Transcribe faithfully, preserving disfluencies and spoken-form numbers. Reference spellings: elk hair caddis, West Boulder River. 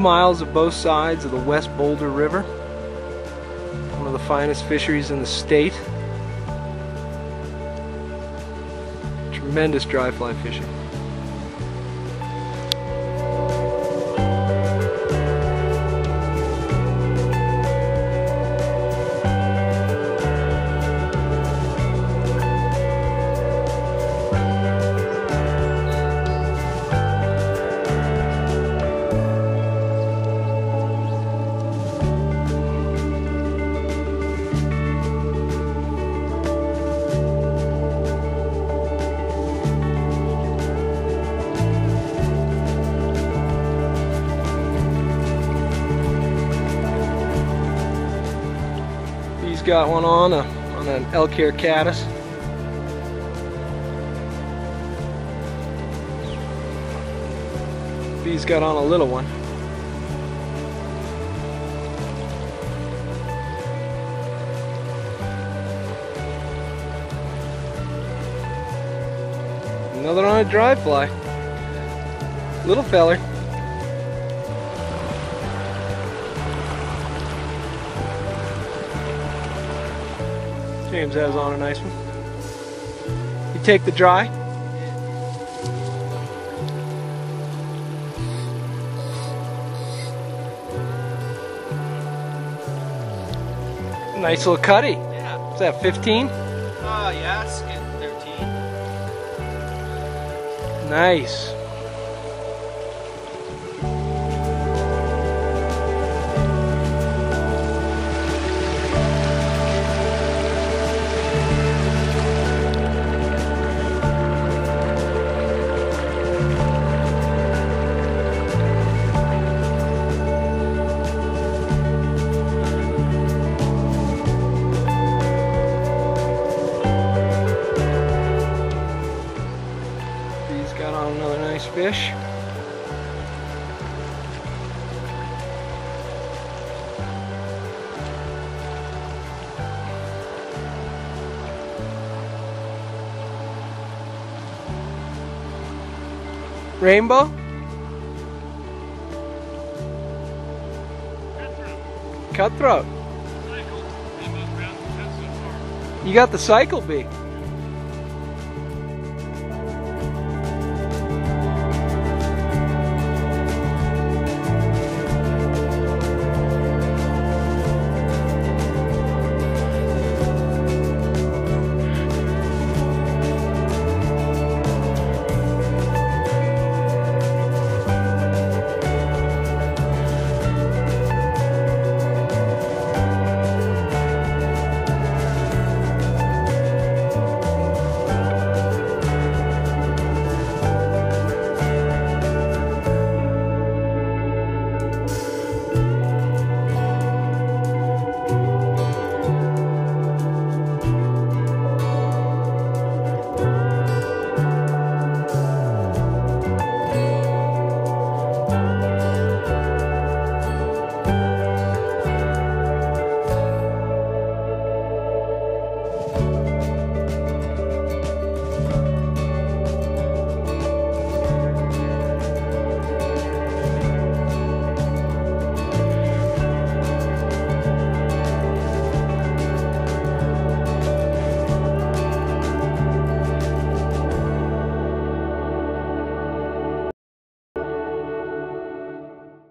miles of both sides of the West Boulder River. One of the finest fisheries in the state. Tremendous dry fly fishing. He's got one on, a, on an elk hair caddis. He's got on a little one. Another on a dry fly. Little feller. James has on a nice one. You take the dry. Nice little cutty. Yeah. Is that fifteen? Uh, yeah, it's getting thirteen. Nice. Got on another nice fish. Rainbow? Cutthroat. Cutthroat. You got the cycle bee.